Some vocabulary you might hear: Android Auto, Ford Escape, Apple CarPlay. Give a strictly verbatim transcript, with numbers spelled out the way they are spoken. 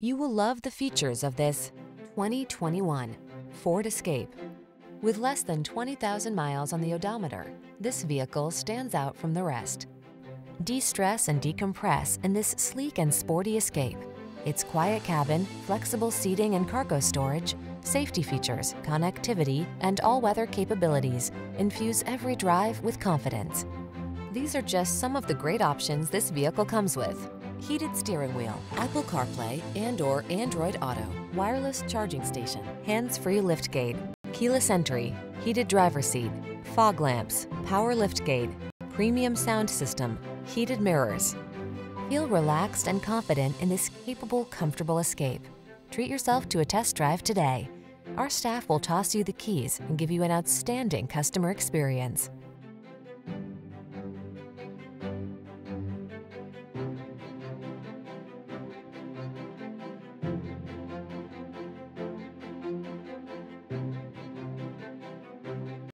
You will love the features of this twenty twenty-one Ford Escape. With less than twenty thousand miles on the odometer, this vehicle stands out from the rest. De-stress and decompress in this sleek and sporty Escape. Its quiet cabin, flexible seating and cargo storage, safety features, connectivity, and all-weather capabilities infuse every drive with confidence. These are just some of the great options this vehicle comes with: heated steering wheel, Apple CarPlay and/or Android Auto, wireless charging station, hands-free liftgate, keyless entry, heated driver's seat, fog lamps, power liftgate, premium sound system, heated mirrors. Feel relaxed and confident in this capable, comfortable Escape. Treat yourself to a test drive today. Our staff will toss you the keys and give you an outstanding customer experience.